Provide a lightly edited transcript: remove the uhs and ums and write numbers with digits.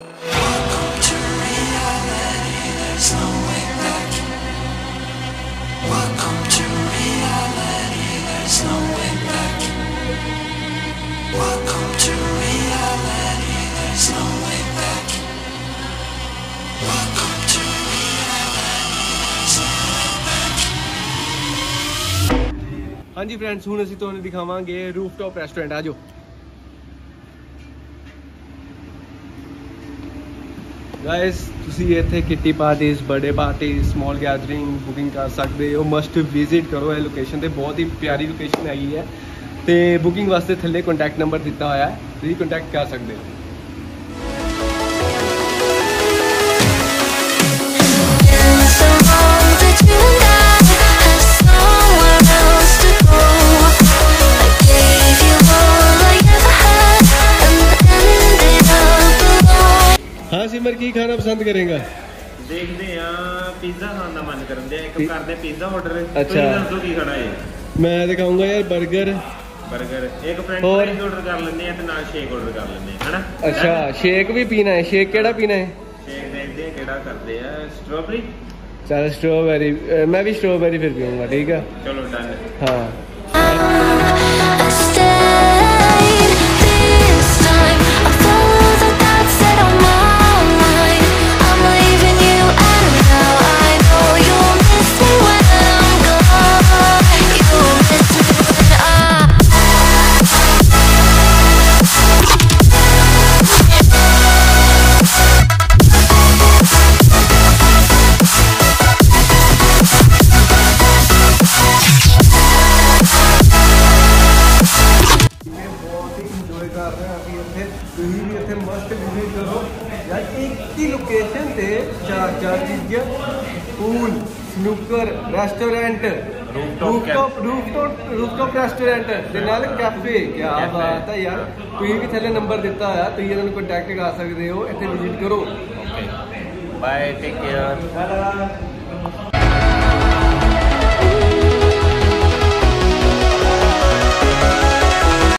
हाँ जी फ्रेंड्स, हुण असीं तुहानूं दिखावांगे रूफटॉप रेस्टोरेंट। आ जाओ। गाइस, तुसीं इत्थे kitty parties, birthday party, small gathering booking कर सकते हो। मस्ट विजिट करो। यह लोकेशन तो बहुत ही प्यारी लोकेशन हैगी है। तो बुकिंग वास्ते थल्ले कॉन्टैक्ट नंबर दिता होया है, तुसीं कॉन्टैक्ट कर सकते हो। हाँ सिमर, की खाना पसंद करेगा? देखते हैं, पिज्जा खाने का मन करन दिया। एक करते पिज्जा ऑर्डर। अच्छा, तो की खाना है? मैं दिखाऊंगा यार बर्गर। बर्गर एक फ्रेंच फ्राइज ऑर्डर कर लेते हैं, तो नाल शेक ऑर्डर कर लेते हैं, है ना? अच्छा, शेक भी पीना है। शेक केड़ा पीना है? शेक देखते हैं केड़ा करते हैं। स्ट्रॉबेरी? चल स्ट्रॉबेरी, मैं भी स्ट्रॉबेरी फिर पीऊंगा। ठीक है, चलो डन। हाँ रेस्टोरेंट, रूफटॉप रेस्टोरेंट के नाल कैफे। क्या बात है यार। तुसीं भी थल्ले नंबर दिता है, तुसीं इन्हां नूं कांटेक्ट कर सकदे हो। इत्थे विजिट करो। Okay, bye, take care.